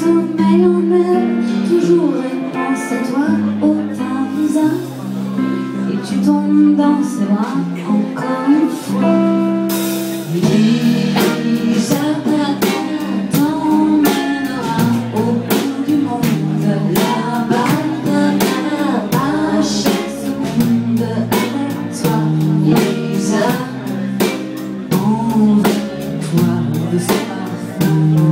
sommeil en meurt, toujours elle pense à toi, au teint bizarre, et tu tombes dans ses bras encore une fois. Liza, ta t'emmènera au bout du monde, là-bas, là-bas, chaque seconde avec toi. Liza, envers-toi de ce parfum.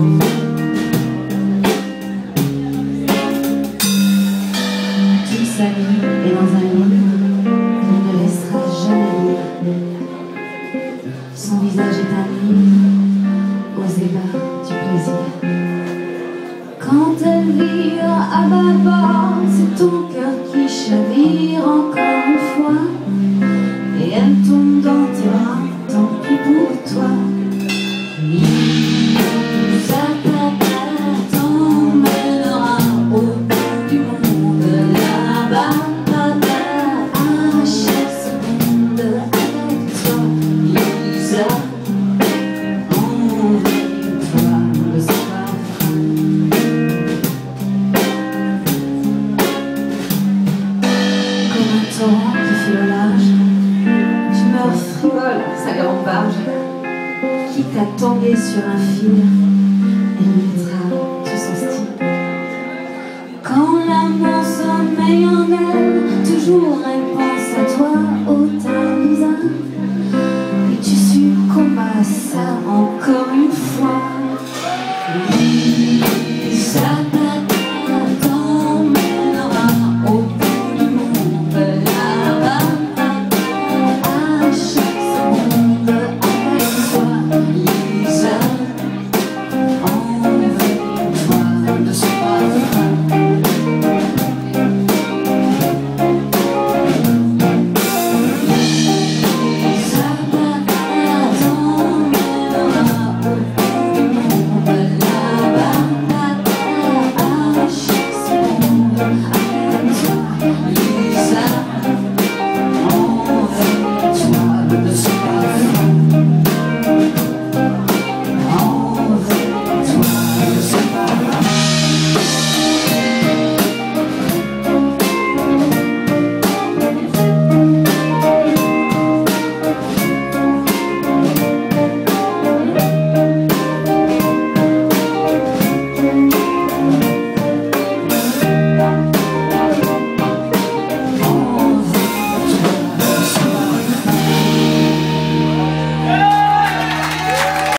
Et dans un monde qu'on ne laissera jamais lire. Son visage est un livre aux ébats du plaisir. Quand elle vire à bâbord, c'est ton cœur qui chavire encore une fois, et elle tombe dans tes bras, tant pis pour toi. Sa grande barge, quitte à tomber sur un fil, elle mettra tout son style. Quand l'amour sommeille en elle, toujours elle pense à toi, ô ta Liza.